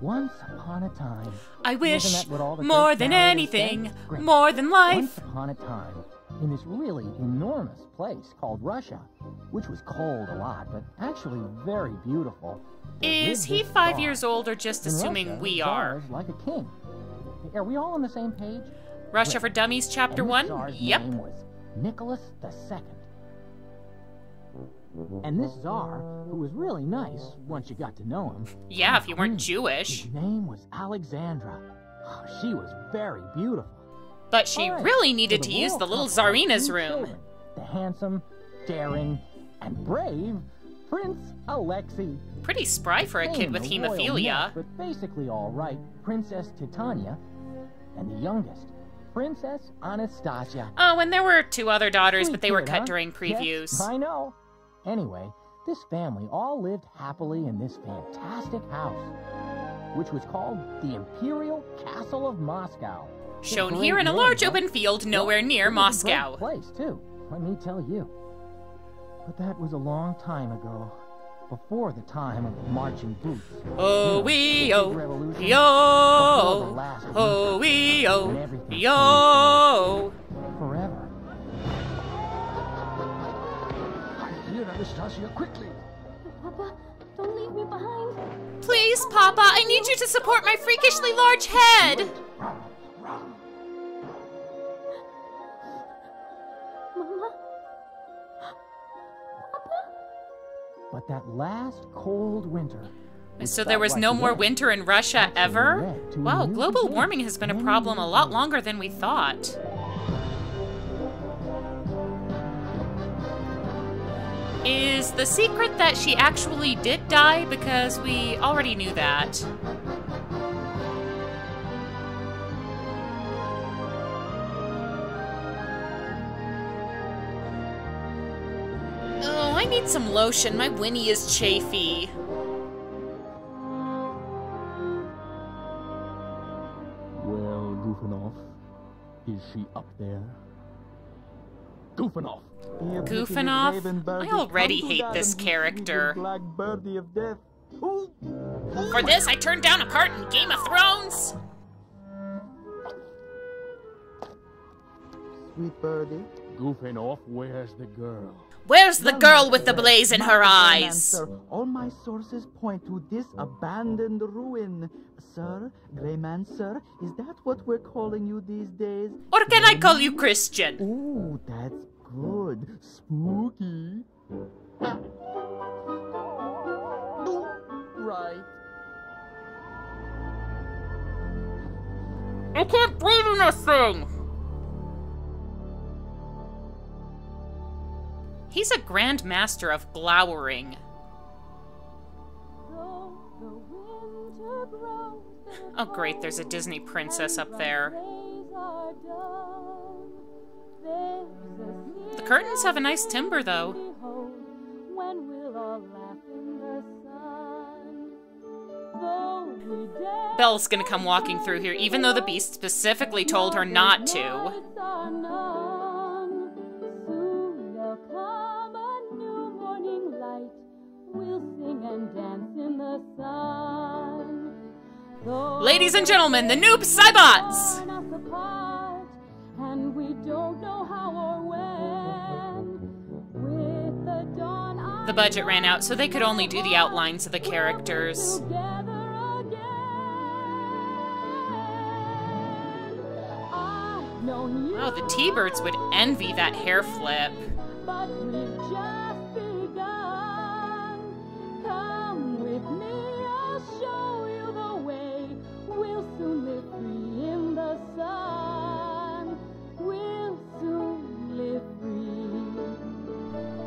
Once upon a time, I wish more than anything, more than life. Once upon a time, in this really enormous place called Russia, which was cold a lot, but actually very beautiful. Is he 5 years old or just assuming we are? Like a king. Are we all on the same page? Russia for Dummies, Chapter 1? Yep. Name was Nicholas II. And this czar, who was really nice once you got to know him. Yeah, if you weren't Jewish. His name was Alexandra. Oh, she was very beautiful. But she really needed to use the little Tsarina's room. The handsome, daring, and brave Prince Alexei. Pretty spry for a kid with hemophilia. But basically all right, Princess Titania, and the youngest, Princess Anastasia. Oh, and there were two other daughters, but they were cut during previews. Yes, I know. Anyway, this family all lived happily in this fantastic house, which was called the Imperial Castle of Moscow. Shown here in a large open field nowhere near Moscow. Place too, let me tell you. But that was a long time ago, before the time of marching boots. Oh, we oh, yo, oh, we oh, yo. Forever. Anastasia, quickly! Papa, don't leave me behind. Please, Papa, I need you to support my freakishly large head. Run. Mama? Papa? But that last cold winter. So there was no more winter in Russia ever? Wow, global warming has been a problem a lot longer than we thought. Is the secret that she actually did die? Because we already knew that. Oh, I need some lotion. My Winnie is chafy. Well, Goufinov, is she up there? Goufinov! Goufinov? I already hate this character. For this, I turned down a part in Game of Thrones! Sweet birdie. Goufinov, where's the girl? Where's the girl with the blaze in her eyes? Sir, all my sources point to this abandoned ruin. Sir, Greyman, sir, is that what we're calling you these days? Or can I call you Christian? Ooh, that's good. Spooky. Right. I can't breathe in this thing! He's a grand master of glowering. Oh great, there's a Disney princess up there. The curtains have a nice timbre though. Belle's gonna come walking through here, even though the Beast specifically told her not to. Ladies and gentlemen, the Noob Cybots! The budget ran out, so they could only do the outlines of the characters. Wow, the T-Birds would envy that hair flip.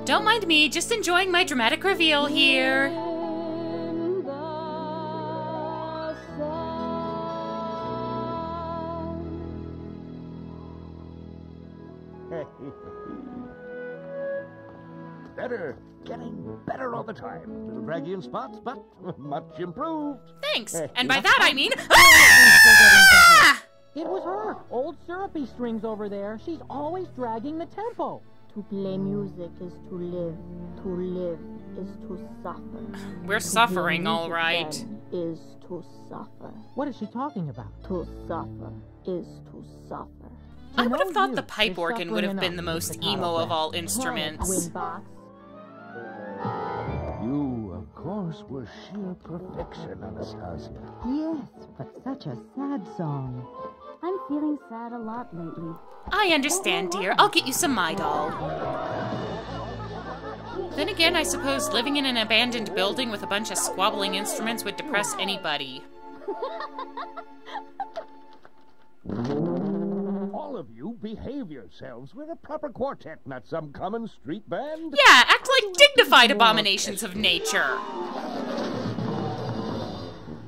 Don't mind me, just enjoying my dramatic reveal here. Better, getting better all the time. Little draggy in spots, but much improved. Thanks, and by that I mean. It was her, old Syrupy Strings over there. She's always dragging the tempo. To play music is to live is to suffer. We're suffering, all right. is to suffer. What is she talking about? To suffer is to suffer. I would have thought the pipe organ would have been the most emo of all instruments. You, of course, were sheer perfection, Anastasia. Yes, but such a sad song. I'm feeling sad a lot lately. I understand, dear. I'll get you some Midol. Then again, I suppose living in an abandoned building with a bunch of squabbling instruments would depress anybody. All of you behave yourselves. We're a proper quartet, not some common street band. Yeah, act like dignified abominations of nature.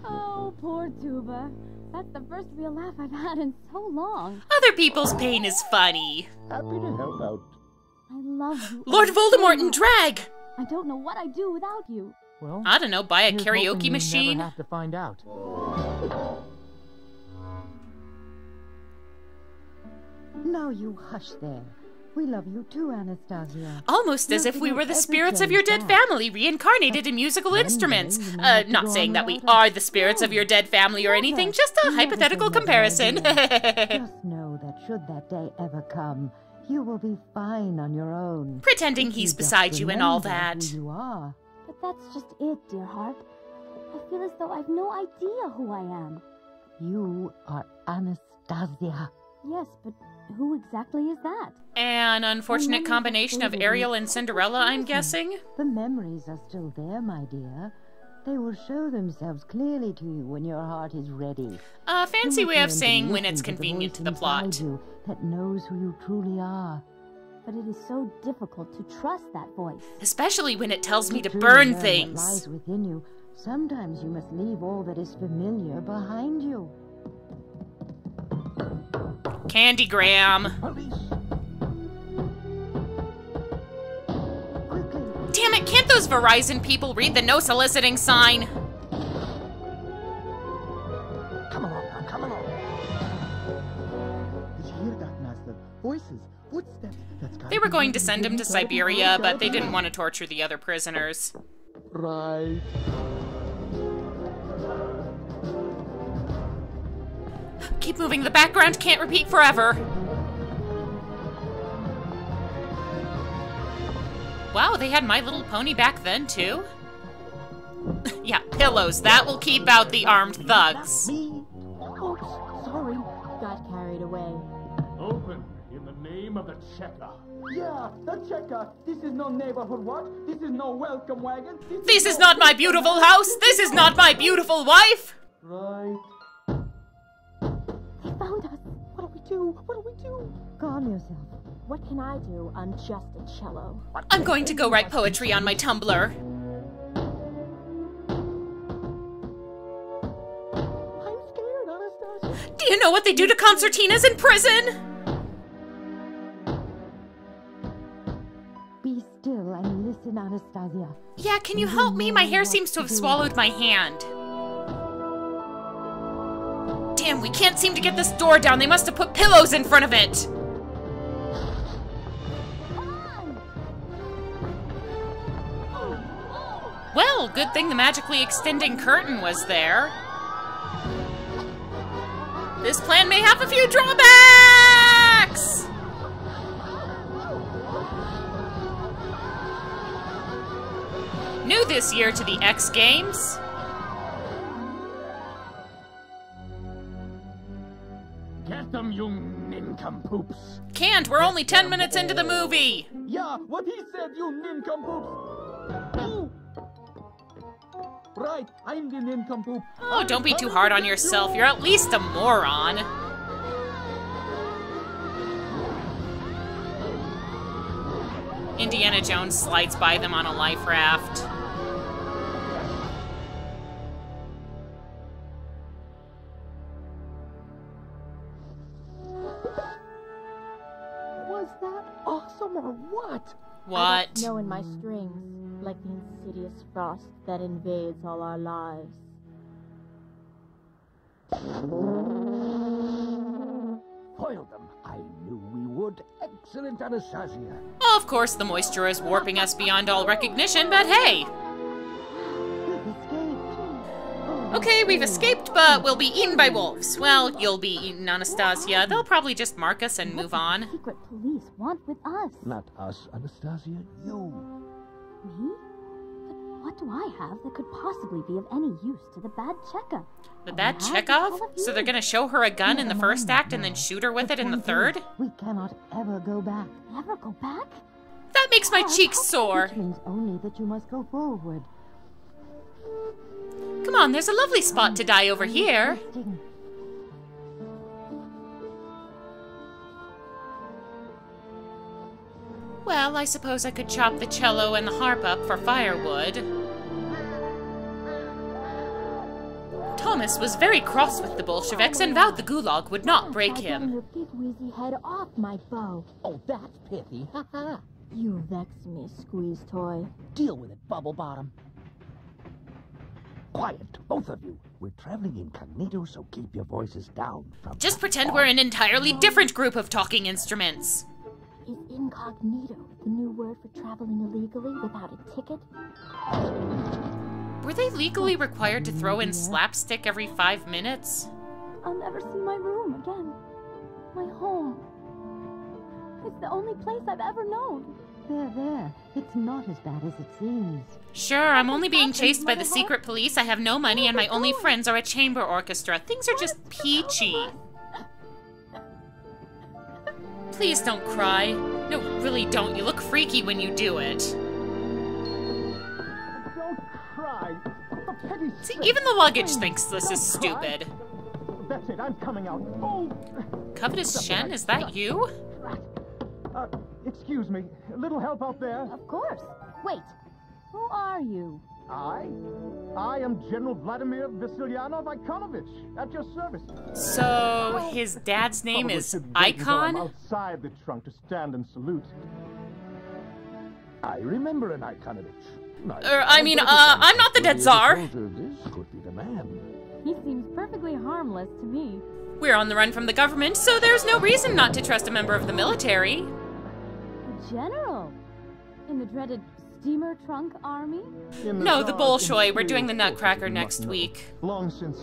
Oh, poor tuba. That's the first real laugh I've had in so long. Other people's pain is funny. Happy to help out. I love you. Lord Voldemort in drag! I don't know what I'd do without you. Well, I don't know, buy a karaoke machine? You never have to find out. Now you hush there. We love you too, Anastasia. Almost as if we were the spirits of your dead family reincarnated in musical instruments. Not saying that we are the spirits of your dead family or anything, just a hypothetical comparison. Just know that should that day ever come, you will be fine on your own. Pretending he's beside you and all that. You are. But that's just it, dear heart. I feel as though I've no idea who I am. You are Anastasia. Yes, but who exactly is that? An unfortunate combination of Ariel and Cinderella, I'm guessing. The memories are still there, my dear. They will show themselves clearly to you when your heart is ready. A fancy way of saying when it's convenient to the plot. That knows who you truly are. But it is so difficult to trust that voice. Especially when it tells me to burn things. What lies within you. Sometimes you must leave all that is familiar behind you. Candy Graham. Damn it, can't those Verizon people read the no soliciting sign? Come along now, come along. Did you hear that, Master? Voices, footsteps. They were going to send him to Siberia, but they didn't want to torture the other prisoners. Right. Keep moving, the background can't repeat forever. Wow, they had My Little Pony back then, too? Yeah, pillows. That will keep out the armed thugs. Oops, sorry. Got carried away. Open in the name of the Cheka. Yeah, the Cheka. This is no neighborhood watch. This is no welcome wagon. This is not my beautiful house. This is not my beautiful wife. Right. Found us. What do we do? What do we do? Calm yourself. What can I do? I'm just a cello. I'm going to go write poetry on my Tumblr. I'm scared, Anastasia. Do you know what they do to concertinas in prison? Be still and listen, Anastasia. Yeah, can you help me? My hair seems to have swallowed my hand. Damn, we can't seem to get this door down. They must have put pillows in front of it. Well, good thing the magically extending curtain was there. This plan may have a few drawbacks! New this year to the X Games. Get them, you nincompoops! Can't! We're only 10 minutes into the movie! Yeah, what he said, you nincompoops! Ooh. Right, I'm the nincompoop. Oh, don't be too hard on yourself. You're at least a moron. Indiana Jones slides by them on a life raft. What? I got snow in my strings, like the insidious frost that invades all our lives. Foil them. I knew we would. Excellent, Anastasia. Of course, the moisture is warping us beyond all recognition, but hey. Okay, we've escaped, but we'll be eaten by wolves. Well, you'll be eaten, Anastasia. They'll probably just mark us and move on. What do secret police want with us? Not us, Anastasia. You. Me? But what do I have that could possibly be of any use to the bad Cheka? The bad Chekov? So they're gonna show her a gun in the first act and then shoot her with it in the third? We cannot ever go back. Never go back? That makes my cheeks sore. It means only that you must go forward. Come on, there's a lovely spot to die over here. Well, I suppose I could chop the cello and the harp up for firewood. Thomas was very cross with the Bolsheviks and vowed the gulag would not break him. Your big wheezy head off my bow. Oh, that's pithy. Ha ha. You vex me, squeeze toy. Deal with it, bubble bottom. Quiet, both of you. We're traveling incognito, so keep your voices down. Just pretend we're an entirely different group of talking instruments. Is incognito the new word for traveling illegally without a ticket? Were they legally required to throw in slapstick every 5 minutes? I'll never see my room again. My home. It's the only place I've ever known. There, there. It's not as bad as it seems. Sure, I'm only being chased by the secret police, I have no money, and my only friends are a chamber orchestra. Things are just peachy. Please don't cry. No, really don't. You look freaky when you do it. Don't cry. See, even the luggage thinks this is stupid. That's it, I'm coming out. Covetous Shen, is that you? Excuse me, a little help out there? Of course. Wait, who are you? I am General Vladimir Vasilyanov Ikonovich, at your service. So, his dad's name is Icon? I'm outside the trunk to stand and salute. I remember an Ikonovich. I'm not the dead czar. This could be the man. He seems perfectly harmless to me. We're on the run from the government, so there's no reason not to trust a member of the military. General? In the dreaded steamer trunk army? No, the Bolshoi. We're doing the Nutcracker next week. Long since.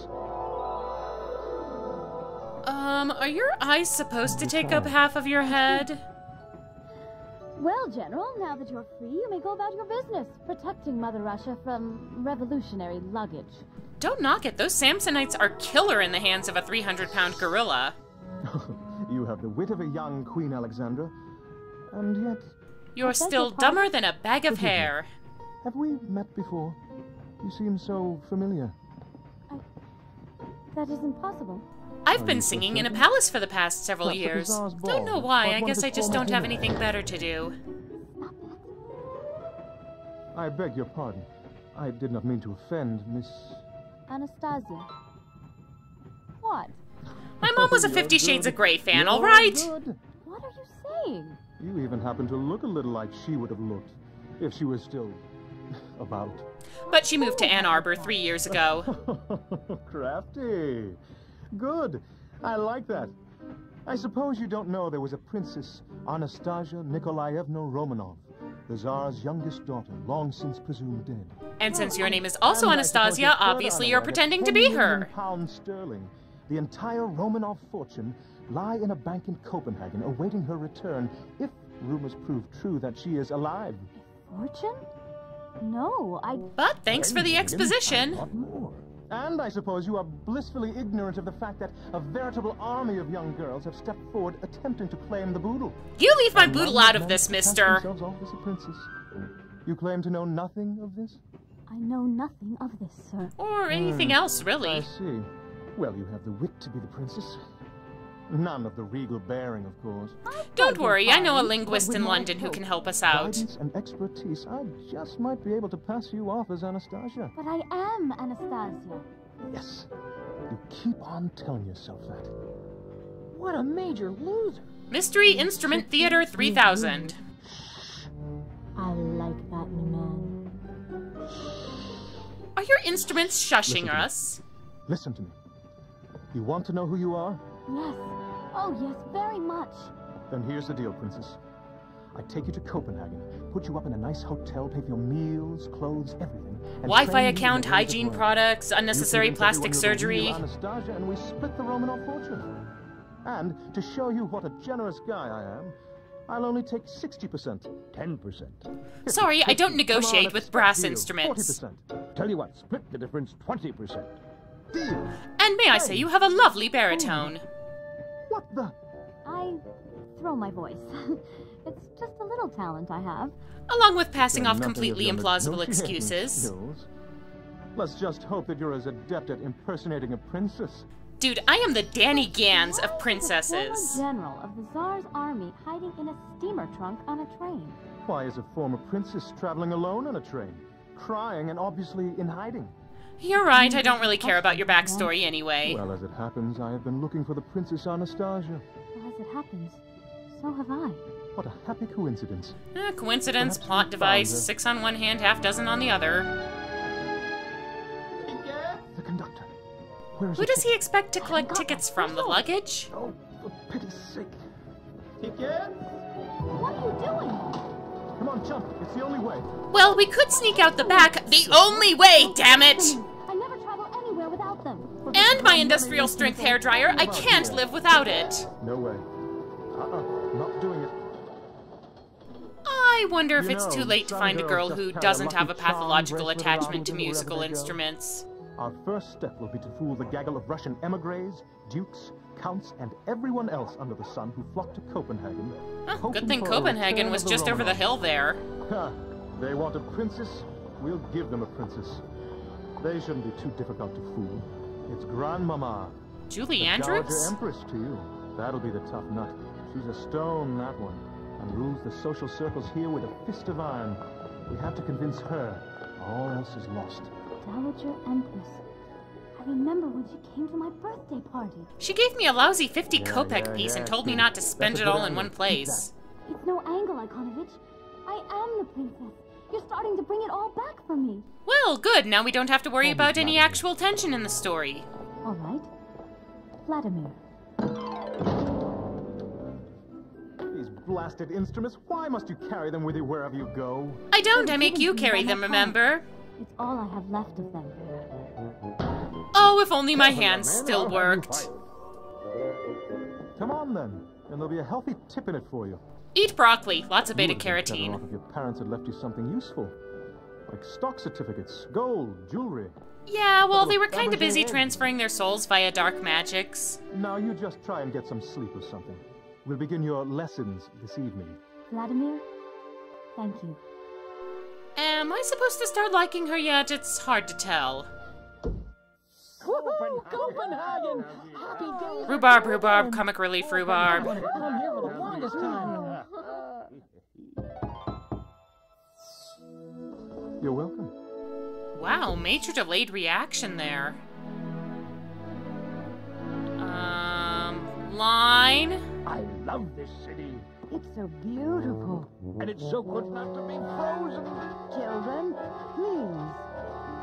Are your eyes supposed to take up half of your head? Well, General, now that you're free, you may go about your business, protecting Mother Russia from revolutionary luggage. Don't knock it. Those Samsonites are killer in the hands of a 300-pound gorilla. You have the wit of a young Queen Alexandra. And yet... You're still dumber than a bag of hair. Have we met before? You seem so familiar. That isn't possible. I've been singing in a palace for the past several years. Don't know why, I guess I just don't have anything better to do. I beg your pardon. I did not mean to offend, Miss... Anastasia. What? My mom was a 50 Shades of Grey fan, alright? What are you saying? You even happen to look a little like she would have looked, if she was still about. But she moved to Ann Arbor 3 years ago. Crafty. Good. I like that. I suppose you don't know there was a Princess Anastasia Nikolaevna Romanov, the Tsar's youngest daughter, long since presumed dead. And since your name is also Anastasia, obviously you're pretending to be her. Pounds sterling. The entire Romanov fortune lie in a bank in Copenhagen, awaiting her return, if rumors prove true that she is alive. Fortune? No, I... But thanks for the exposition. And I suppose you are blissfully ignorant of the fact that a veritable army of young girls have stepped forward attempting to claim the boodle. You leave my boodle out of this, mister. You claim to know nothing of this? I know nothing of this, sir. Or anything else, really. I see. Well, you have the wit to be the princess. None of the regal bearing, of course. Don't worry, I know a linguist in London who can help us out. Guidance and expertise, I just might be able to pass you off as Anastasia. But I am Anastasia. Yes, you keep on telling yourself that. What a major loser. Mystery Instrument Theater 3000. I like that new man. Are your instruments shushing us? Listen to me. You want to know who you are? Yes. Oh, yes, very much. Then here's the deal, Princess. I take you to Copenhagen, put you up in a nice hotel, pay for your meals, clothes, everything. Wi-Fi account, hygiene products, unnecessary plastic surgery. Anastasia, and we split the Romanov fortune. And to show you what a generous guy I am, I'll only take 60%, 10%. Sorry, I don't negotiate with brass instruments. 40%. Tell you what, split the difference 20%. Deal. And may I say, you have a lovely baritone. What the? I throw my voice. It's just a little talent I have. Along with passing off completely implausible excuses. Let's just hope that you're as adept at impersonating a princess. Dude, I am the Danny Gans of princesses. Why is a former general of the Tsar's army hiding in a steamer trunk on a train? Why is a former princess traveling alone on a train? Crying and obviously in hiding. You're right, I don't really care about your backstory anyway. Well, as it happens, I have been looking for the Princess Anastasia. Well, as it happens, so have I. What a happy coincidence. Coincidence, perhaps plot device, six on one hand, half dozen on the other. The conductor. Who does he expect to collect tickets from? The luggage? Oh, for pity's sake. Tickets? What are you doing? Come on, jump. It's the only way. Well, we could sneak out the back. The only way, damn it! I never travel anywhere without them. And my industrial strength hairdryer. I can't live without it. No way. Not doing it. I wonder if it's too late to find a girl who doesn't have a pathological attachment to musical instruments. Our first step will be to fool the gaggle of Russian émigrés, dukes, counts, and everyone else under the sun who flocked to Copenhagen. Oh, good thing Copenhagen was just over the hill there. They want a princess, we'll give them a princess. They shouldn't be too difficult to fool. It's Grandmama. Julie Andrews? Dowager Empress to you. That'll be the tough nut. She's a stone, that one, and rules the social circles here with a fist of iron. We have to convince her. All else is lost. Dowager Empress. I remember when she came to my birthday party. She gave me a lousy 50 kopeck piece and told me not to spend it all in one place. It's no angle, Ikonovich. I am the princess. You're starting to bring it all back for me. Well, good. Now we don't have to worry about any actual tension in the story. All right. Vladimir. These blasted instruments. Why must you carry them with you wherever you go? I don't. I make you carry them, remember? It's all I have left of them. Oh, if only my hands still worked. Come on then, and there'll be a healthy tip in it for you. Eat broccoli, lots of beta carotene. If your parents had left you something useful, like stock certificates, gold, jewelry. Yeah, well, they were kind of busy transferring their souls via dark magics. Now you just try and get some sleep or something. We'll begin your lessons this evening. Vladimir, thank you. Am I supposed to start liking her yet? It's hard to tell. Copenhagen. Copenhagen. Happy days. Rhubarb, rhubarb, comic relief, rhubarb. I'm here for the longest time. You're welcome. Wow, major delayed reaction there. Line. I love this city. It's so beautiful. And it's so good not to be frozen. Children, please.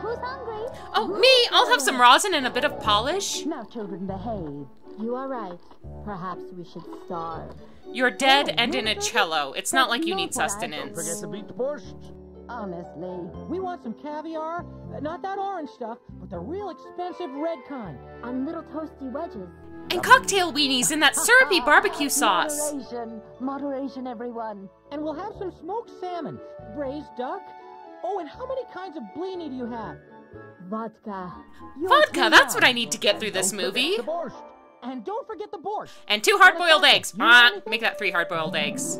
Who's hungry? Oh, me! I'll have some rosin and a bit of polish. Now, children, behave. You are right. Perhaps we should starve. You're dead and in a cello. It's not like you need sustenance. Don't forget to beat the borscht. Honestly, we want some caviar. Not that orange stuff, but the real expensive red kind. And little toasty wedges. And cocktail weenies in that syrupy barbecue sauce. Moderation, moderation, everyone. And we'll have some smoked salmon, braised duck. Oh, and how many kinds of blini do you have? Vodka. Vodka, that's what I need to get through this movie. And don't forget the borscht. And 2 hard-boiled eggs. Make that 3 hard-boiled eggs.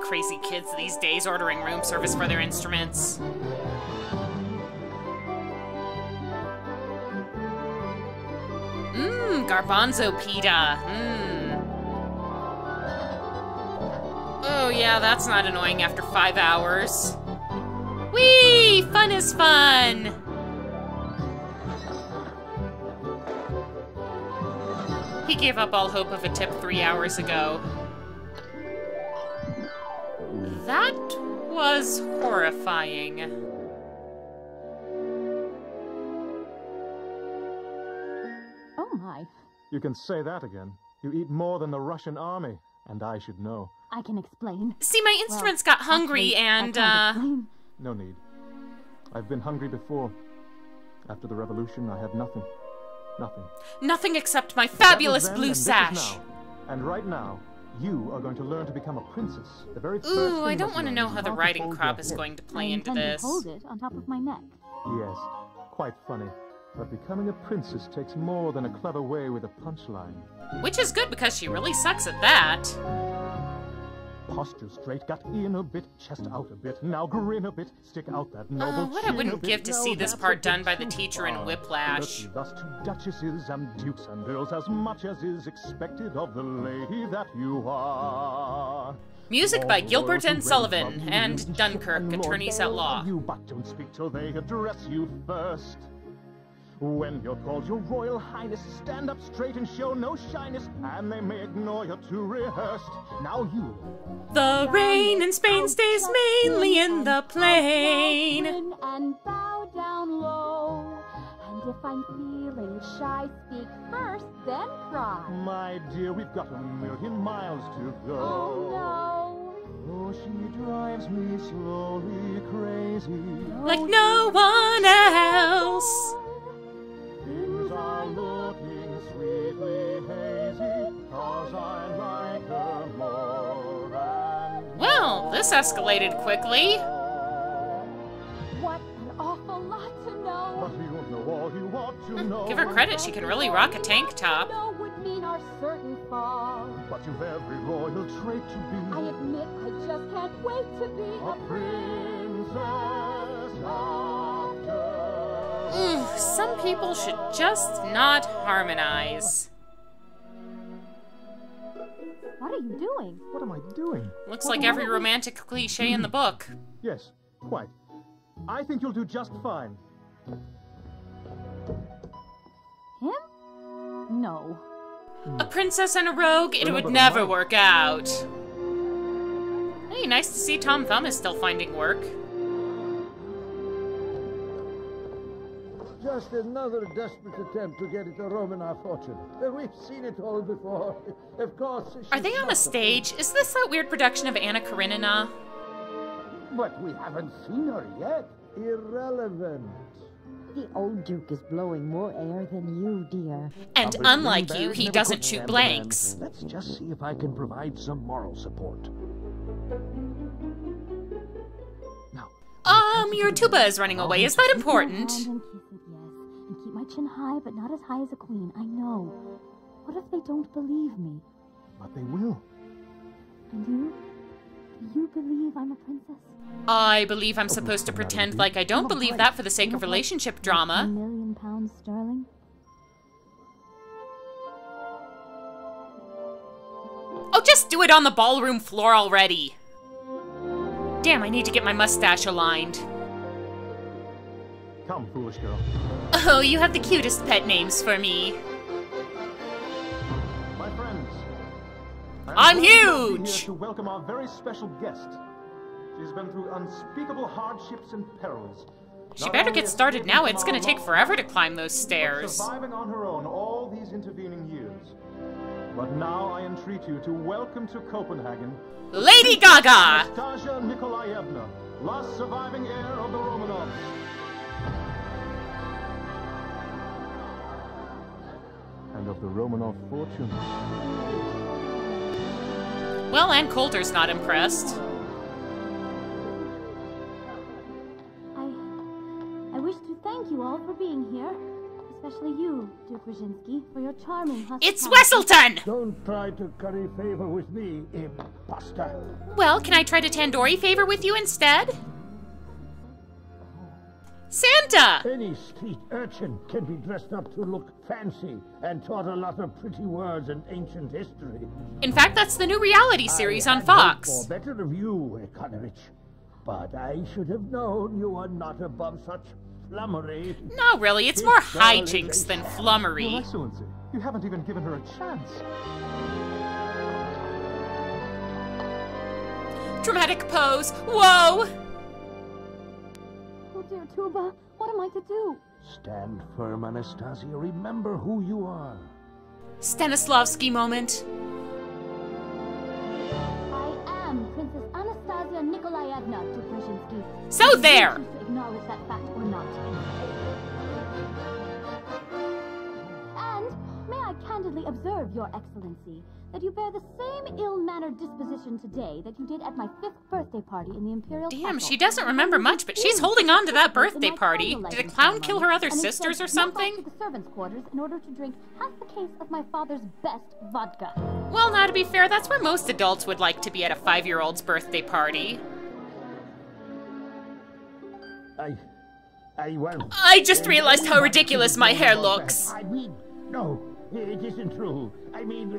Crazy kids these days ordering room service for their instruments. Mmm, garbanzo pita. Oh yeah, that's not annoying after 5 hours. Whee! Fun is fun! He gave up all hope of a tip 3 hours ago. That was horrifying. Oh my, You can say that again. You eat more than the Russian army, and I should know. I can explain. See, my instruments got hungry and, No need. I've been hungry before. After the revolution, I had nothing. Nothing. Nothing except my fabulous blue sash. And right now, you are going to learn to become a princess. The very first thing I don't want to know how the riding crop is going to play into this. Hold it on top of my neck. Yes, quite funny. But becoming a princess takes more than a clever way with a punchline. Which is good because she really sucks at that. Posture straight, gut in a bit, chest out a bit, now grin a bit, stick out that noble what I wouldn't give to see this part done by the teacher in Whiplash. Thus to duchesses and dukes and girls as much as is expected of the lady that you are. Music by Gilbert and Sullivan and Dunkirk, Attorneys at Law. You but don't speak till they address you first. When you're called your Royal Highness, stand up straight and show no shyness, and they may ignore you too rehearsed. Now you. The rain in Spain stays mainly in the plain. And bow down low. And if I'm feeling shy, speak first, then cry. My dear, we've got 1,000,000 miles to go. Oh no. Oh, she drives me slowly crazy. Like no one else. Are looking sweetly hazy, 'cause I like her more and more. Well, this escalated quickly. What an awful lot to know. But you know all you ought to know. Give her credit, she can really rock a tank top. No would mean our certain fall. But you've every royal trait to be. I admit I just can't wait to be a princess. Some people should just not harmonize. What are you doing? What am I doing? Looks like every romantic cliche in the book. Yes, quite. I think you'll do just fine. Him? No. A princess and a rogue? It would never work out. Hey, nice to see Tom Thumb is still finding work. Just another desperate attempt to get at the Romanov fortune. We've seen it all before. Of course. Are they on a stage? Is this that weird production of Anna Karenina? But we haven't seen her yet. Irrelevant. The old Duke is blowing more air than you, dear. And unlike you, he doesn't shoot blanks. Let's just see if I can provide some moral support. Now. Your tuba is running away. Is that important? Chin high, but not as high as a queen, I know. What if they don't believe me? But they will. And you? Do you believe I'm a princess? I believe I'm supposed to pretend like I don't believe that for the sake of relationship drama. £1,000,000 sterling? Oh, just do it on the ballroom floor already! Damn, I need to get my mustache aligned. Come, foolish girl. Oh, you have the cutest pet names for me. My friends, I'm huge. Here to welcome our very special guest. She's been through unspeakable hardships and perils. She better get started now. It's going to take forever to climb those stairs. Surviving on her own all these intervening years. But now I entreat you to welcome to Copenhagen, Lady Gaga. Anastasia Nikolaevna, last surviving heir of the Romanovs. And of the Romanov fortune. Well, Ann Coulter's not impressed. I wish to thank you all for being here. Especially you, Duke Brzezinski, for your charming hospitality. It's Wesselton! Don't try to curry favor with me, imposter. Well, can I try to tandoori favor with you instead? Santa! Any street urchin can be dressed up to look fancy and taught a lot of pretty words and ancient history. In fact, that's the new reality series on Fox. I had hoped for better of you, Ikonovich, but I should have known you were not above such flummery. No, really, it's more hijinks than flummery. Your Excellency, you haven't even given her a chance. Dramatic pose. Whoa! Dear tuba, what am I to do? Stand firm, Anastasia. Remember who you are. Stanislavski moment. I am Princess Anastasia Nikolaevna Tukhushinsky. So there! To acknowledge that fact or not. And may I candidly observe, Your Excellency, that you bear the same ill-mannered disposition today that you did at my 5th birthday party in the Imperial Castle. Damn, she doesn't remember much, but she's holding on to that birthday party. Did a clown kill her other sisters or something? To the servants' quarters in order to drink half the case of my father's best vodka. Well, now to be fair, that's where most adults would like to be at a 5-year-old's birthday party. I just realized how ridiculous my hair looks. I mean, no, it isn't true. I mean,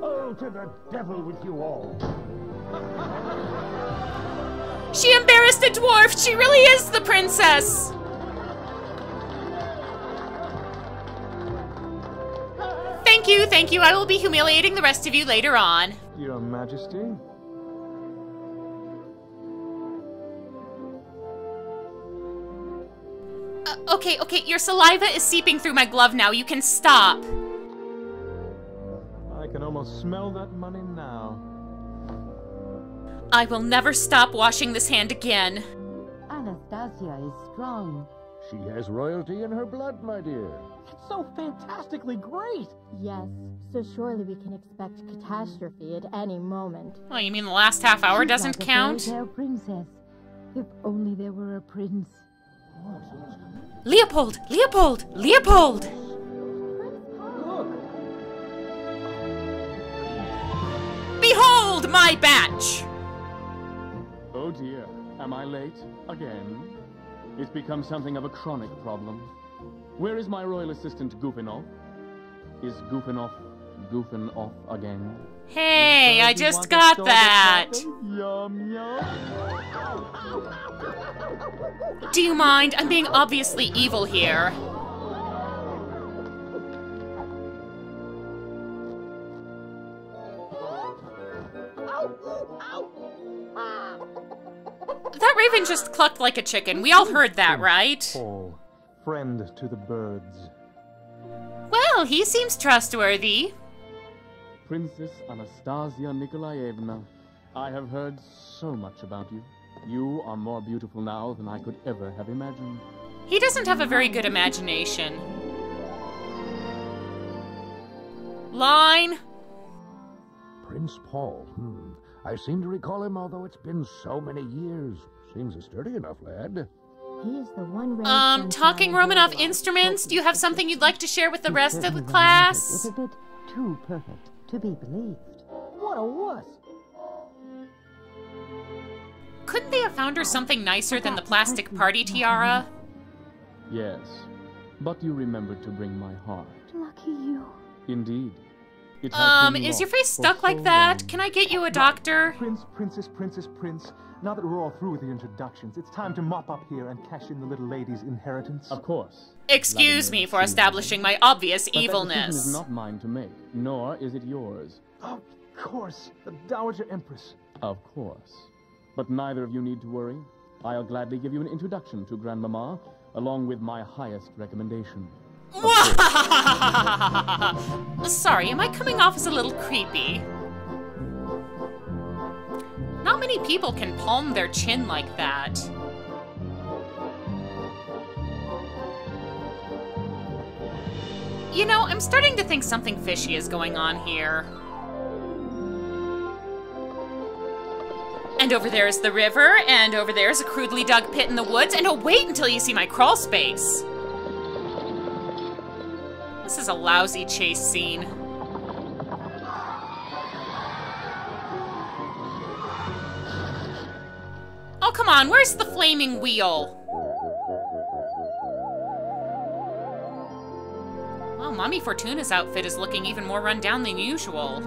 oh, to the devil with you all. She embarrassed a dwarf. She really is the princess. Thank you, thank you. I will be humiliating the rest of you later on. Your Majesty. Okay, okay, your saliva is seeping through my glove now. You can stop. I can almost smell that money now. I will never stop washing this hand again. Anastasia is strong. She has royalty in her blood, my dear. That's so fantastically great! Yes, so surely we can expect catastrophe at any moment. Oh, you mean the last half hour doesn't count? She's like a fairy tale princess. If only there were a prince. Leopold! Leopold! Leopold! Behold my batch! Oh dear, am I late? Again? It's become something of a chronic problem. Where is my royal assistant Goufinov? Is Goufinov again? Hey, I just got that! Yum, yum. Do you mind? I'm being obviously evil here. That raven just clucked like a chicken. We all heard that, right? Paul, friend to the birds. Well, he seems trustworthy. Princess Anastasia Nikolaevna, I have heard so much about you. You are more beautiful now than I could ever have imagined. He doesn't have a very good imagination. Line. Prince Paul, I seem to recall him, although it's been so many years. Seems a sturdy enough lad. He is the one talking Romanov instruments, do you have something you'd like to share with the rest of the class? It's a bit too perfect to be believed. What a wuss! Couldn't they have found her something nicer than the plastic party tiara? Yes, but you remembered to bring my heart. Lucky you. Indeed. It has been is your face stuck like that? Can I get you a doctor? Prince. Now that we're all through with the introductions, it's time to mop up here and cash in the little lady's inheritance. Of course. Excuse me for establishing my obvious evilness. This is not mine to make, nor is it yours. Of course, the Dowager Empress. Of course. But neither of you need to worry. I'll gladly give you an introduction to Grandmama, along with my highest recommendation. Sorry, am I coming off as a little creepy? Not many people can palm their chin like that. You know, I'm starting to think something fishy is going on here. And over there is the river, and over there is a crudely dug pit in the woods, and oh, wait until you see my crawl space. This is a lousy chase scene. Oh, come on, where's the flaming wheel? Oh, Mommy Fortuna's outfit is looking even more run down than usual.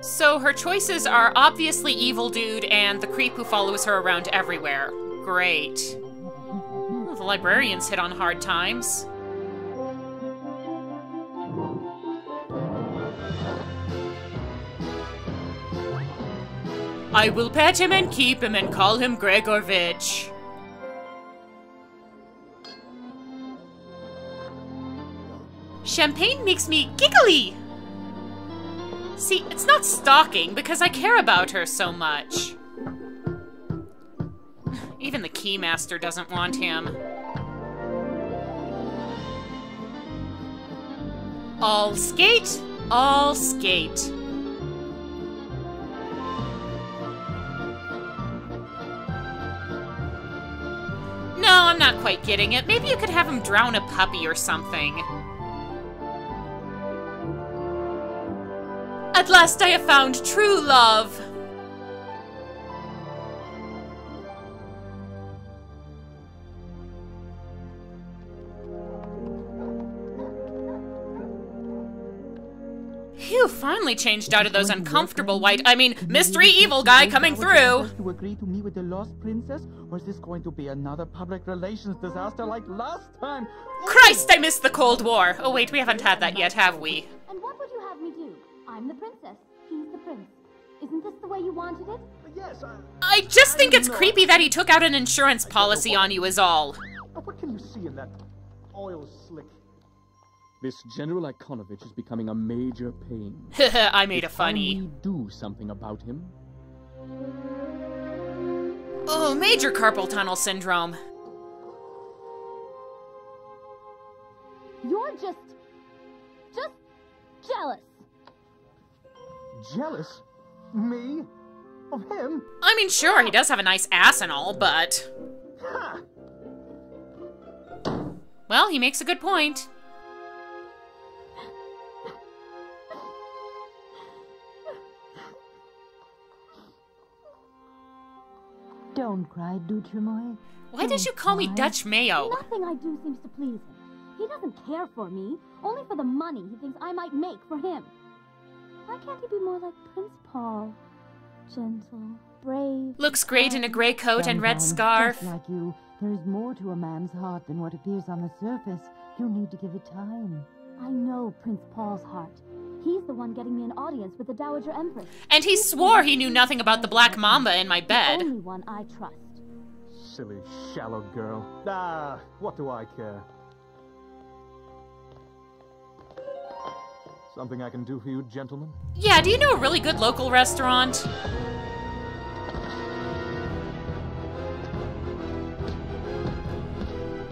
So her choices are obviously evil dude and the creep who follows her around everywhere. Great. Well, the librarians hit on hard times. I will pet him and keep him and call him Gregorvich. Champagne makes me giggly! See, it's not stalking because I care about her so much. Even the keymaster doesn't want him. All skate, all skate. No, I'm not quite getting it. Maybe you could have him drown a puppy or something. At last I have found true love. Phew, finally changed out of those uncomfortable white, I mean, mystery evil guy coming through. You agree to me with the lost princess, or is this going to be another public relations disaster like last time? Christ, I missed the Cold War. Oh wait, we haven't had that yet, have we? And what would you have me do? I'm the princess, he's the prince. Isn't this the way you wanted it? Yes, I just think it's creepy that he took out an insurance policy on you is all. What can you see in that oil slick? This General Ikonovich is becoming a major pain. I made a funny. Can we do something about him? Oh, major carpal tunnel syndrome. You're just jealous. Jealous? Me? Of him? I mean, sure, he does have a nice ass and all, but... Ha! Well, he makes a good point. Don't cry, Duchemoy. Why did you call me Dutch Mayo? Nothing I do seems to please him. He doesn't care for me, only for the money he thinks I might make for him. Why can't he be more like Prince Paul? Gentle, brave... Looks great in a grey coat and red scarf. Just like you, there is more to a man's heart than what appears on the surface. You need to give it time. I know Prince Paul's heart. He's the one getting me an audience with the Dowager Empress. And he swore he knew nothing about the Black Mamba in my bed. The only one I trust. Silly, shallow girl. Ah, what do I care? Something I can do for you, gentlemen? Yeah, do you know a really good local restaurant?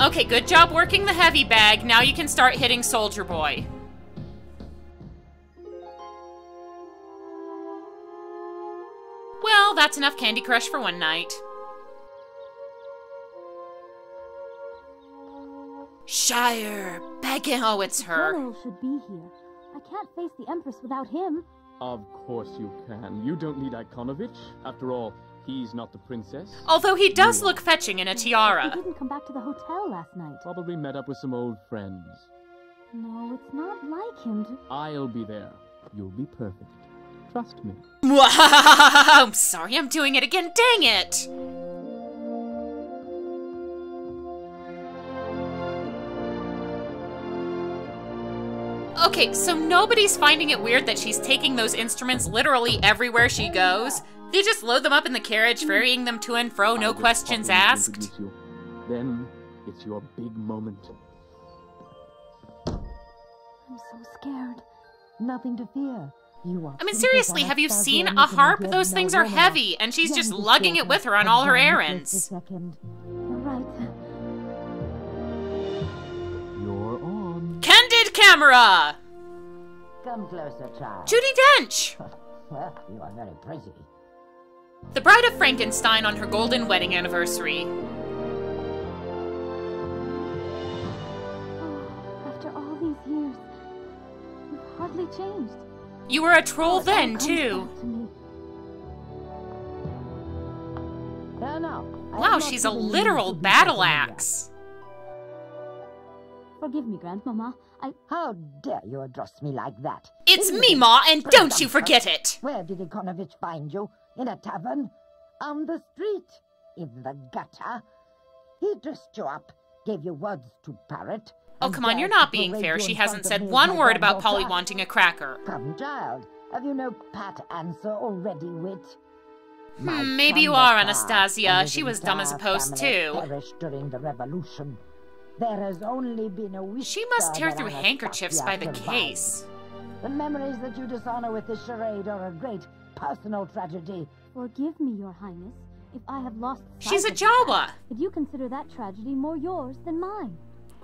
Okay, good job working the heavy bag. Now you can start hitting Soldier Boy. Well, that's enough Candy Crush for one night. Shire, begging. Oh, it's her. General should be here. I can't face the Empress without him. Of course you can. You don't need Ikonovich. After all, he's not the princess. Although he does look fetching in a tiara. He didn't come back to the hotel last night. Probably met up with some old friends. No, it's not like him to... I'll be there. You'll be perfect. Trust me. I'm sorry, I'm doing it again. Dang it! Okay, so nobody's finding it weird that she's taking those instruments literally everywhere she goes. They just load them up in the carriage, ferrying them to and fro, no questions asked. Then it's your big moment. I'm so scared. Nothing to fear. You are. I mean, seriously, have you seen a harp? Those things are heavy, and she's just lugging it with her on all her errands. You're right. You're on. Candid camera! Come closer, child. Judi Dench! Well, you are very pretty. The Bride of Frankenstein on her golden wedding anniversary. Oh, after all these years, you've hardly changed. You were a troll then, too. Wow, she's a literal battle axe. Forgive me, Grandmama. How dare you address me like that? It's me, Ma, and don't you forget it! Where did Ikonovich find you? In a tavern? On the street? In the gutter? He dressed you up, gave you words to parrot... Oh, come on, you're not being fair. She hasn't said one word about Polly wanting a cracker. Come, child. Have you no pat answer already, wit? Maybe you are, Anastasia. She was dumb as a post, too. Perished during the revolution. There has only been a week. She must tear through handkerchiefs by the case. The memories that you dishonor with this charade are a great personal tragedy. Forgive me, Your Highness, if I have lost sight. She's a Jawa! But you consider that tragedy more yours than mine.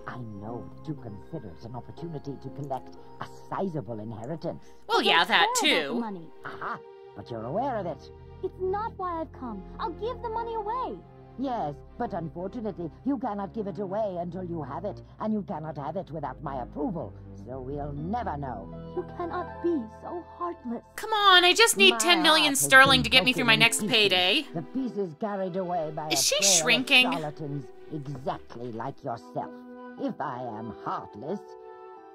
I know that you consider it an opportunity to collect a sizable inheritance. Well, yeah, that too. Money. Aha, but you're aware of it. It's not why I've come. I'll give the money away. Yes, but unfortunately, you cannot give it away until you have it, and you cannot have it without my approval, so we'll never know. You cannot be so heartless. Come on, I just need 10 million sterling to get me through my next payday. The pieces carried away by Is she shrinking? Charlatans exactly like yourself. If I am heartless,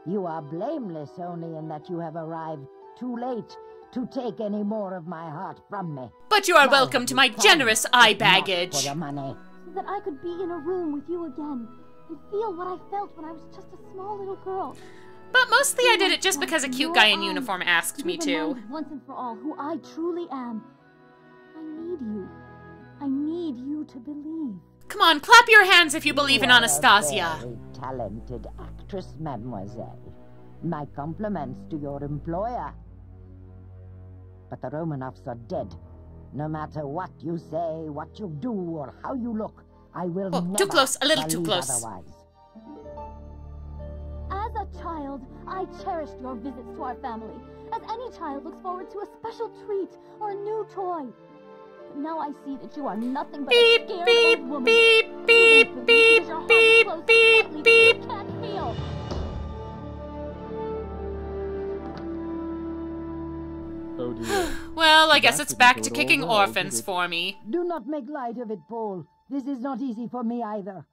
you are blameless only in that you have arrived too late to take any more of my heart from me. But you are welcome to my generous eye baggage. For the money. So that I could be in a room with you again and feel what I felt when I was just a small little girl. But mostly I did it just because a cute guy in uniform asked me to. Once and for all, who I truly am. I need you. I need you to believe. Come on, clap your hands if you believe in Anastasia. Very talented actress, mademoiselle. My compliments to your employer. But the Romanovs are dead. No matter what you say, what you do, or how you look, I will never too close, a little too close. Otherwise. As a child, I cherished your visits to our family, as any child looks forward to a special treat or a new toy. But now I see that you are nothing but a scared old woman. Beep, beep, beep, beep, beep, beep, beep. Well, I guess it's back to kicking orphans for me. Do not make light of it, Paul. This is not easy for me either.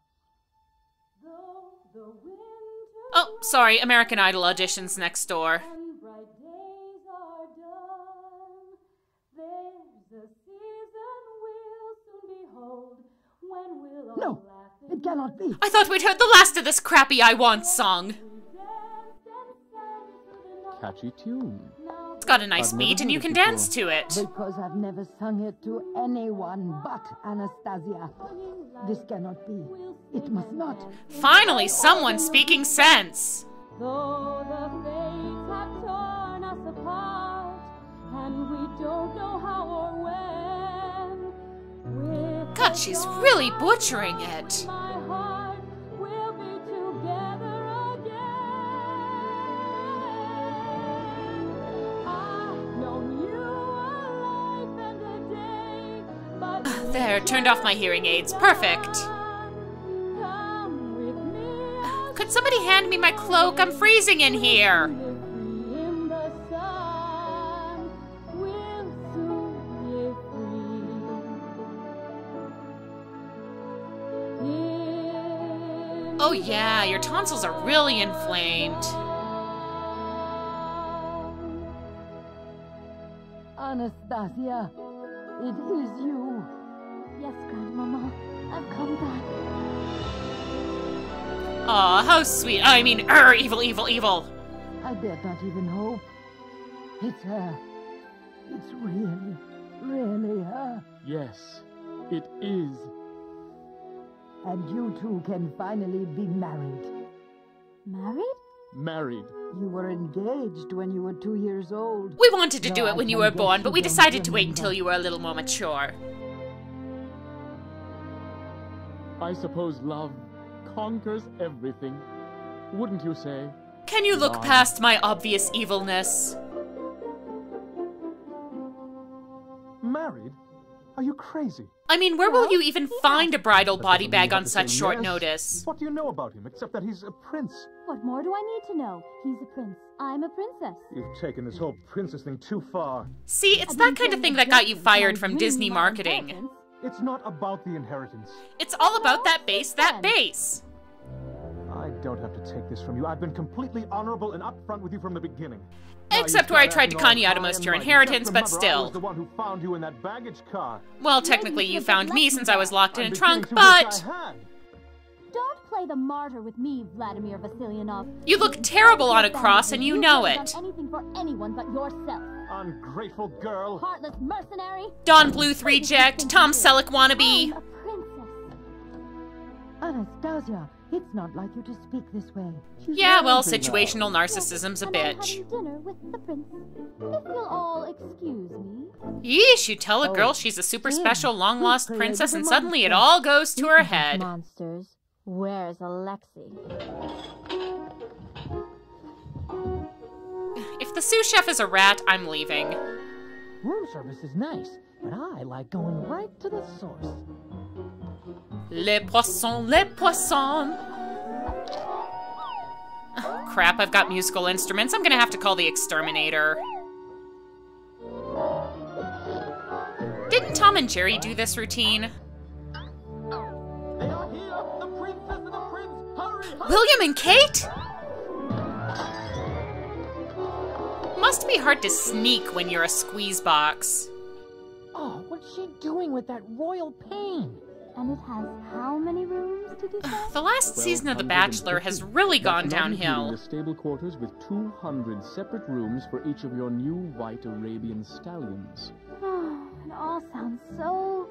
Oh, sorry, American Idol auditions next door. No, it cannot be. I thought we'd heard the last of this crappy I Want song. Catchy tune. It's got a nice beat and you can dance to it. Because I've never sung it to anyone but Anastasia. This cannot be. It must not. Finally, someone speaking sense. Though the fates have torn us apart, and we don't know how or when. God, she's really butchering it. There, turned off my hearing aids. Perfect. Could somebody hand me my cloak? I'm freezing in here. Oh yeah, your tonsils are really inflamed. Anastasia, it is you. Yes, Grandmama, I've come back. Aw, how sweet. I mean, evil, evil, evil. I dared not even hope. It's her. It's really, really her. Yes, it is. And you two can finally be married. Married? Married. You were engaged when you were 2 years old. We wanted to do it when you were born, but we decided to wait until you were a little more mature. I suppose love conquers everything, wouldn't you say? Can you look past my obvious evilness? Married? Are you crazy? I mean, where will you even find a bridal body bag on such short notice? What do you know about him, except that he's a prince? What more do I need to know? He's a prince. I'm a princess. You've taken this whole princess thing too far. See, it's that kind of thing that got you fired from Disney marketing. It's not about the inheritance. It's all about that base, that base. I don't have to take this from you. I've been completely honorable and upfront with you from the beginning. Except where I tried to con you out of most of your inheritance, but still. I was the one who found you in that baggage car. Well, technically you found me since I was locked in a trunk, but... Don't play the martyr with me, Vladimir Vasilyanov. You look terrible on a cross and you know it. Anything for anyone but yourself. Ungrateful girl. Heartless mercenary. Don Bluth reject. Tom Selleck wannabe. I'm a princess. Anastasia, it's not like you to speak this way. Yeah, well, situational narcissism's a bitch. Dinner with the prince. If you'll all excuse me. Yeesh, you tell a girl she's a super special long-lost princess and suddenly it all goes to her head. Monsters. Where's Alexei? If the sous chef is a rat, I'm leaving. Room service is nice, but I like going right to the source. Les poissons, les poissons. Oh, crap, I've got musical instruments. I'm gonna have to call the exterminator. Didn't Tom and Jerry do this routine? They are here, the princess and the prince. Hurry. William and Kate? Must be hard to sneak when you're a squeeze box. Oh, what's she doing with that royal pain? And it has how many rooms to decide? The last season of The Bachelor has really gone downhill. The stable quarters with 200 separate rooms for each of your new white Arabian stallions. Oh, it all sounds so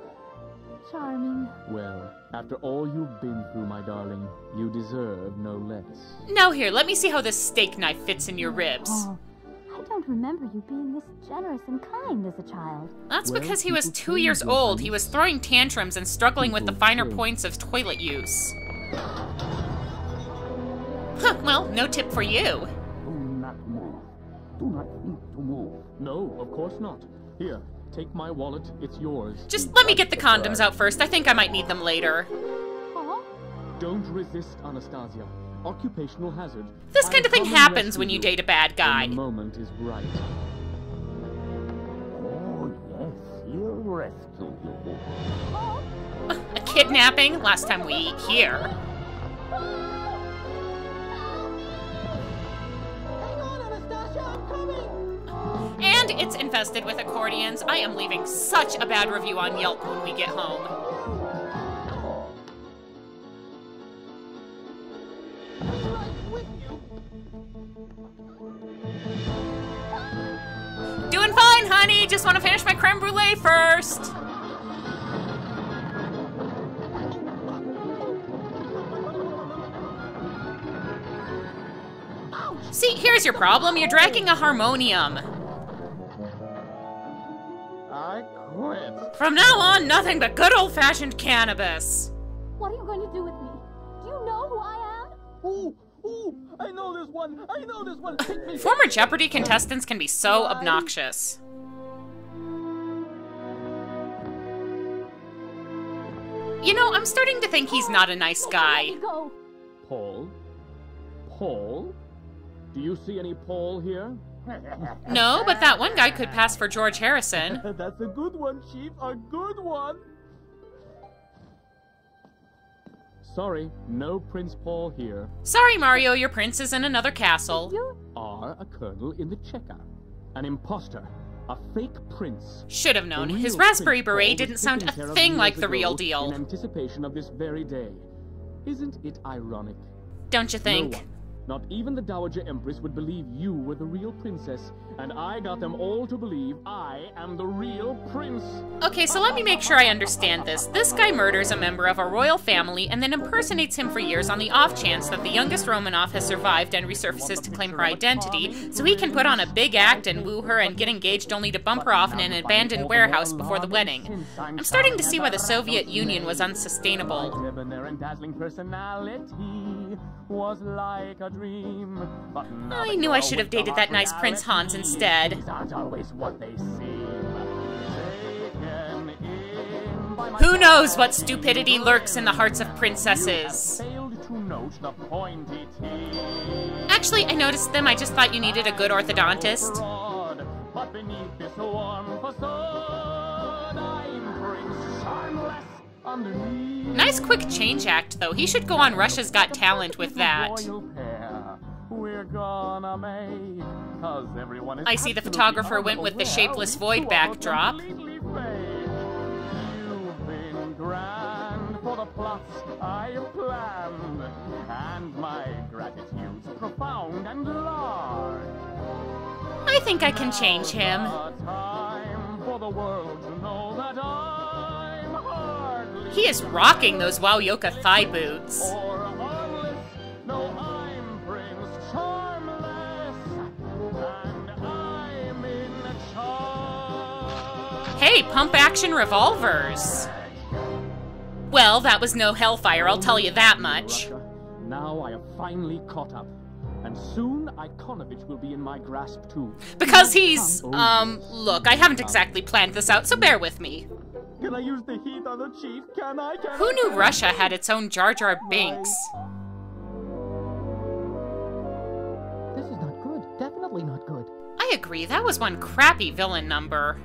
charming. Well, after all you've been through, my darling, you deserve no less. Now here, let me see how this steak knife fits in your ribs. Oh. I don't remember you being this generous and kind as a child. That's because he was 2 years old. He was throwing tantrums and struggling with the finer points of toilet use. Huh, well, no tip for you. Do not move. Do not think to move. No, of course not. Here, take my wallet. It's yours. Just let me get the condoms out first. I think I might need them later. Uh-huh. Don't resist, Anastasia. Occupational hazard. This kind of thing happens when you date a bad guy. The moment is right. Oh, yes, he'll rescue you. A kidnapping? Last time we eat here. Hang on, Anastasia, I'm coming! And it's infested with accordions. I am leaving such a bad review on Yelp when we get home. Doing fine, honey. Just want to finish my creme brulee first. Ouch. See, here's your problem. You're dragging a harmonium. I quit. From now on, nothing but good old-fashioned cannabis. What are you going to do with me? Do you know who I am? Ooh. Ooh, I know this one! I know this one! Take me. Former Jeopardy contestants can be so obnoxious. You know, I'm starting to think he's not a nice guy. Paul? Paul? Do you see any Paul here? No, but that one guy could pass for George Harrison. That's a good one, Chief. A good one! Sorry, no Prince Paul here. Sorry, Mario, your prince is in another castle. You are a colonel in the Cheka. An imposter. A fake prince. Should have known. His raspberry beret didn't sound a thing like the real deal. In anticipation of this very day. Isn't it ironic? Don't you think? No one, not even the Dowager Empress, would believe you were the real princess, and I got them all to believe I am the real prince. Okay, so let me make sure I understand this. This guy murders a member of a royal family and then impersonates him for years on the off chance that the youngest Romanov has survived and resurfaces to claim her identity, so he can put on a big act and woo her and get engaged only to bump her off in an abandoned warehouse before the wedding. I'm starting to see why the Soviet Union was unsustainable. Was like a dream, but I knew I should have dated that nice Prince Hans instead. Who knows what stupidity lurks in the hearts of princesses? Actually, I noticed them. I just thought you needed a good orthodontist. Nice quick change act, though. He should go on Russia's Got Talent with that. I see the photographer went with the shapeless void backdrop. I think I can change him. He is rocking those Wow-Yoka thigh boots. Hey, pump-action revolvers! Well, that was no hellfire, I'll tell you that much. Now I have finally caught up, and soon Ikonovich will be in my grasp too. Because he's, look, I haven't exactly planned this out, so bear with me. Can I use the heat on the chief? Can I? Can Who knew Russia had its own Jar Jar Binks? This is not good, definitely not good. I agree, that was one crappy villain number.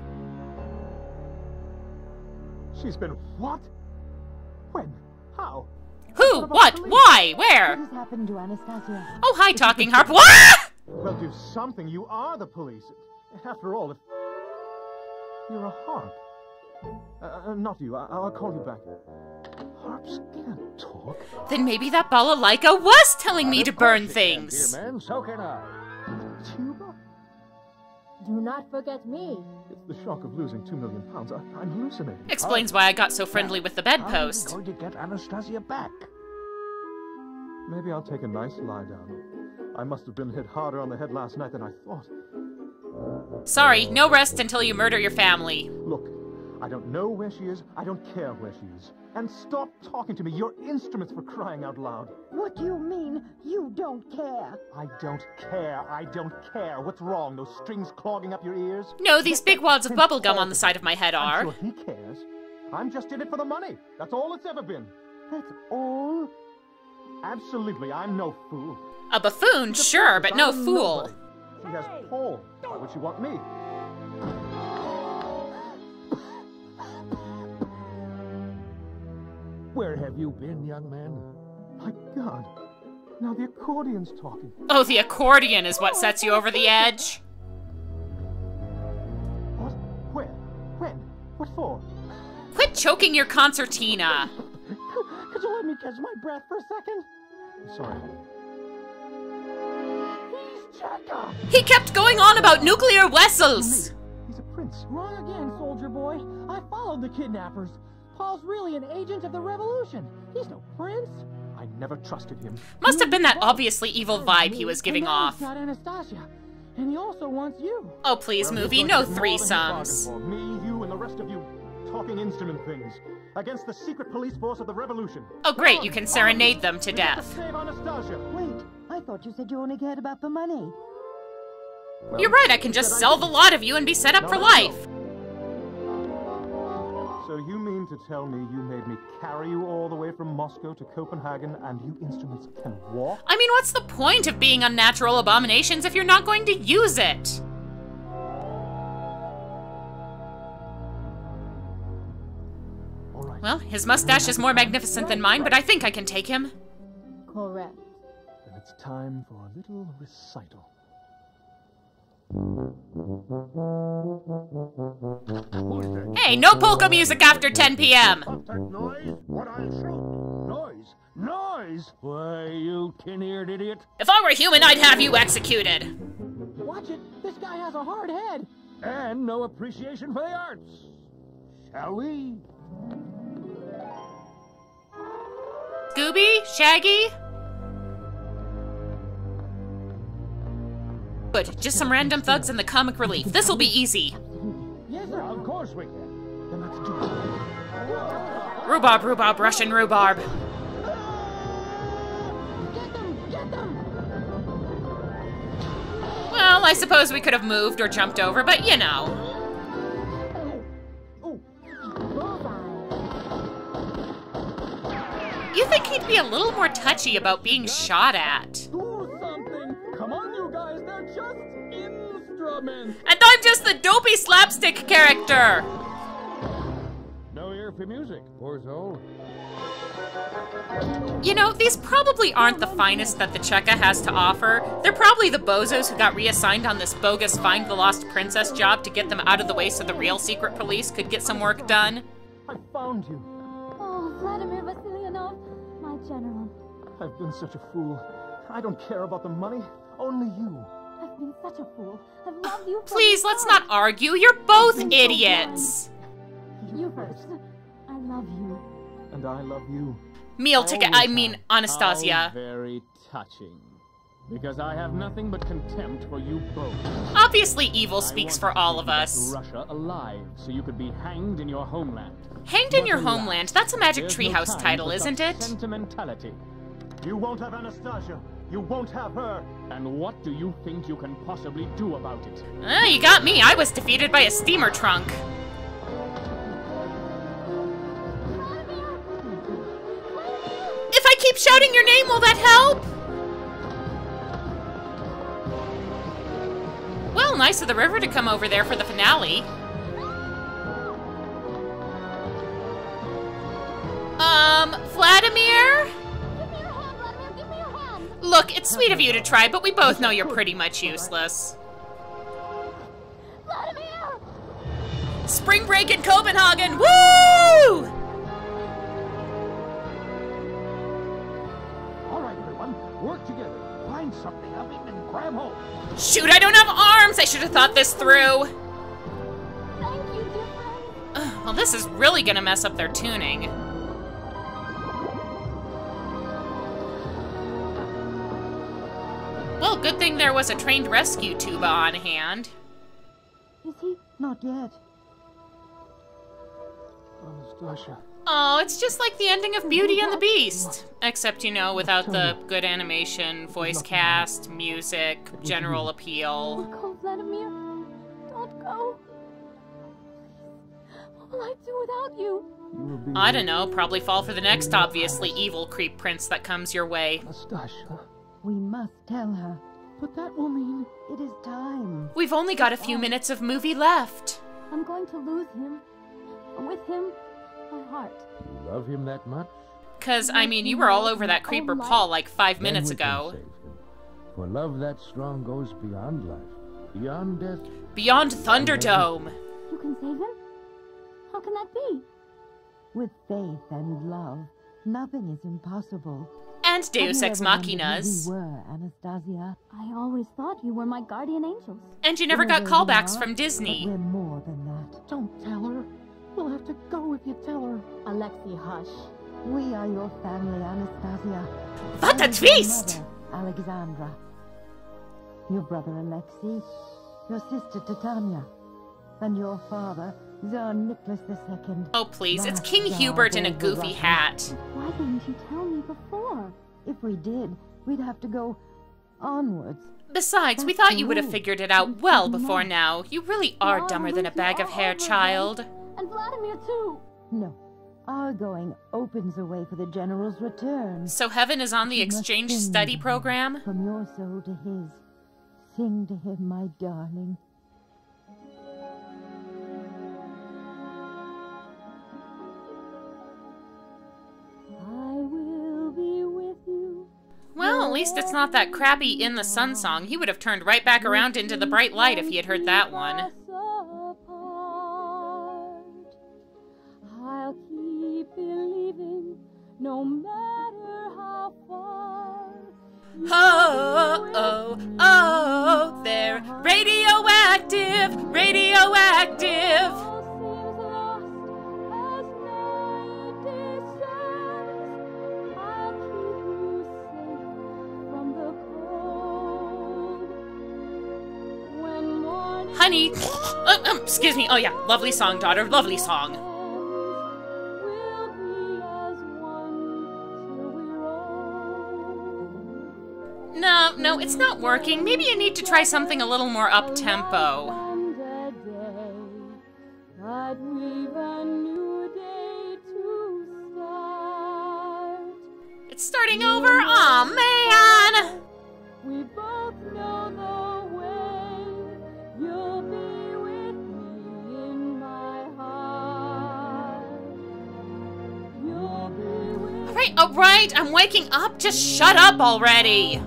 She's been what? When? How? Who? What? Why? Where? What has happened to Anastasia? Oh, hi, Talking Harp. What? Well, do something. You are the police. After all, if you're a harp. Not you. I'll call you back. Harps can't talk. Then maybe that balalaika was telling me to burn things. Dear man, so can I. Tuba? Do not forget me. It's the shock of losing £2 million. I'm hallucinating. Explains why I got so friendly with the bedpost. I'm going to get Anastasia back. Maybe I'll take a nice lie down. I must have been hit harder on the head last night than I thought. Sorry, no rest until you murder your family. Look, I don't know where she is. I don't care where she is. And stop talking to me. Your instruments for crying out loud. What do you mean you don't care? I don't care. I don't care. What's wrong? Those strings clogging up your ears? No, these big wads of bubblegum on the side of my head are. I'm sure he cares. I'm just in it for the money. That's all it's ever been. That's all? Absolutely. I'm no fool. A buffoon, sure, but no fool. She has Paul. Why would she want me? Where have you been, young man? My God, now the accordion's talking. Oh, the accordion is what sets you over the edge. What? Where? When? What for? Quit choking your concertina. Could you let me catch my breath for a second? I'm sorry. He's Cheka. He kept going on about nuclear vessels. He's a prince. Wrong again, soldier boy. I followed the kidnappers. Paul's really an agent of the revolution. He's no prince. I never trusted him. Must have been that obviously evil vibe he was giving off. Got Anastasia, and he also wants you. Oh please, movie, no threesomes. Me, you, and the rest of you talking instrument things against the secret police force of the revolution. Oh great, you can serenade them to death. Save Anastasia. Wait, I thought you said you only cared about the money. Well, you're right. I can just sell the lot of you and be set up for life. So you mean to tell me you made me carry you all the way from Moscow to Copenhagen and you instruments can walk? I mean, what's the point of being unnatural abominations if you're not going to use it? All right. Well, his mustache is more magnificent than mine, but I think I can take him. Correct. Then it's time for a little recital. Hey, no polka music after 10 p.m. Noise! Noise! Why, you tin-eared idiot! If I were human, I'd have you executed. Watch it! This guy has a hard head! And no appreciation for the arts! Shall we? Scooby? Shaggy? Good. Just some random thugs and the comic relief. This will be easy. Yes, sir. Of course we can. Then let's do it. Rhubarb, rhubarb, Russian rhubarb. Get them, get them. Well, I suppose we could have moved or jumped over, but you know. You think he'd be a little more touchy about being shot at? And I'm just the dopey slapstick character! No ear for music, poor soul. You know, these probably aren't the finest that the Cheka has to offer. They're probably the bozos who got reassigned on this bogus Find the Lost Princess job to get them out of the way so the real secret police could get some work done. I found you. Oh, Vladimir Vasilyanov, my general. I've been such a fool. I don't care about the money, only you. I've been such a fool. I've loved you. Please, let's not argue. You're both idiots. You first. I love you. and I love you. Meal ticket, I mean Anastasia. Very touching. Because I have nothing but contempt for you both. Obviously, evil speaks for all of us. Russia alive, so you could be hanged in your homeland. Hanged in your homeland? That's a Magic Treehouse title, isn't it? Sentimentality. You won't have Anastasia. You won't have her. And what do you think you can possibly do about it? Ah, you got me. I was defeated by a steamer trunk. If I keep shouting your name, will that help? Well, nice of the river to come over there for the finale. Vladimir? Give me your hand, Vladimir, give me your hand. Look, it's sweet of you to try, but we both know you're pretty much useless. Vladimir! Spring break in Copenhagen, woo! All right, everyone, work together. Find something up in and grab hold. Shoot, I don't have arms! I should have thought this through. Thank you, dear friend. Well, this is really gonna mess up their tuning. Well, good thing there was a trained rescue tuba on hand. Is he not dead? Anastasia. Oh, it's just like the ending of Beauty and the Beast. Except, you know, without the good animation, voice cast, music, general appeal. Don't go, Vladimir. Don't go. What will I do without you? I don't know. Probably fall for the next obviously evil creep prince that comes your way. Anastasia. We must tell her. But that will mean it is time. We've only got a few minutes of movie left. I'm going to lose him. With him. You love him that much? Because, I mean, you were all over that creeper Paul like 5 minutes ago. For love that strong goes beyond life, beyond death, beyond Thunderdome. You can save him? How can that be? With faith and love, nothing is impossible. And Deus Ex Machinas. You were, Anastasia. I always thought you were my guardian angels. And you never got callbacks from Disney. We're more than that. Don't tell her. We'll have to go if you tell her. Alexei, hush. We are your family, Anastasia. What a twist! Mother, Alexandra. Your brother, Alexei. Your sister, Titania. And your father, Tsar Nicholas II. Oh, please. That's it's King Hubert in a goofy hat. Why didn't you tell me before? If we did, we'd have to go onwards. Besides, that's we thought you would have figured it out well before now. You really are dumber than a bag of hair, child. And Vladimir, too! No. Our going opens a way for the general's return. So heaven is on the exchange study program? From your soul to his. Sing to him, my darling. I will be with you. Well, at least it's not that crappy In the Sun song. He would have turned right back around into the bright light if he had heard that one. No matter how far. Oh, oh, oh, oh, they're radioactive, radioactive. Honey, excuse me. Oh yeah, lovely song, daughter, lovely song. No, it's not working. Maybe you need to try something a little more up-tempo. It's starting over? Aw, man! We both know the way. You'll be with me in my heart. Alright, I'm waking up. Just shut up already.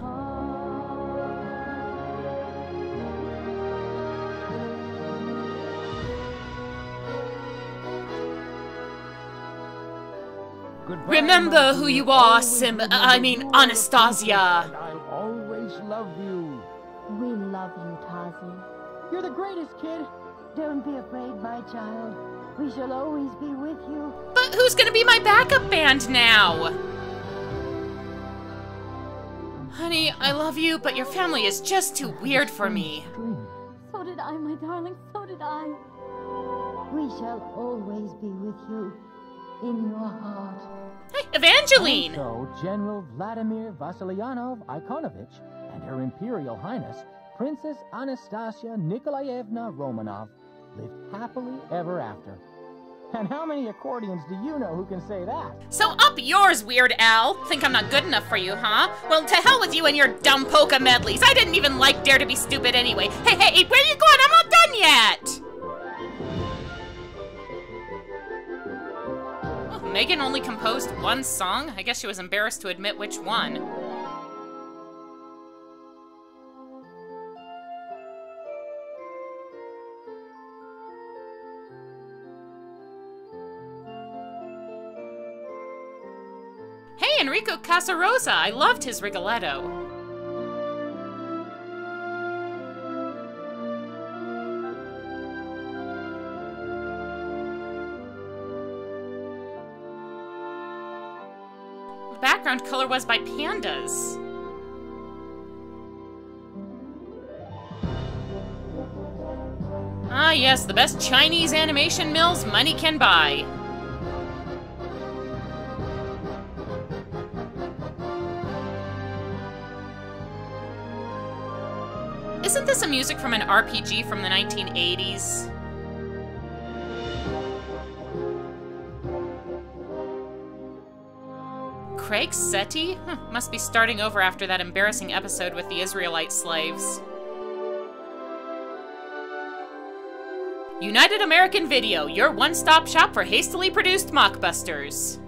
Remember who you are, Anastasia. I'll always love you. We love you, Tazi. You're the greatest, kid. Don't be afraid, my child. We shall always be with you. But who's gonna be my backup band now? Honey, I love you, but your family is just too weird for me. So did I, my darling, so did I. We shall always be with you, in your heart. Hey, Evangeline! So, General Vladimir Vasilyanov Ikonovich and Her Imperial Highness, Princess Anastasia Nikolaevna Romanov, lived happily ever after. And how many accordions do you know who can say that? So up yours, Weird Al. Think I'm not good enough for you, huh? Well, to hell with you and your dumb polka medleys. I didn't even like Dare to be Stupid anyway. Hey, hey, where you going? I'm not done yet! Oh, Megan only composed one song? I guess she was embarrassed to admit which one. Enrico Casarosa. I loved his Rigoletto. The background color was by pandas. Ah yes, the best Chinese animation mills money can buy. Isn't this a music from an RPG from the 1980s? Craig Seti? Must be starting over after that embarrassing episode with the Israelite slaves. United American Video, your one-stop shop for hastily produced mockbusters.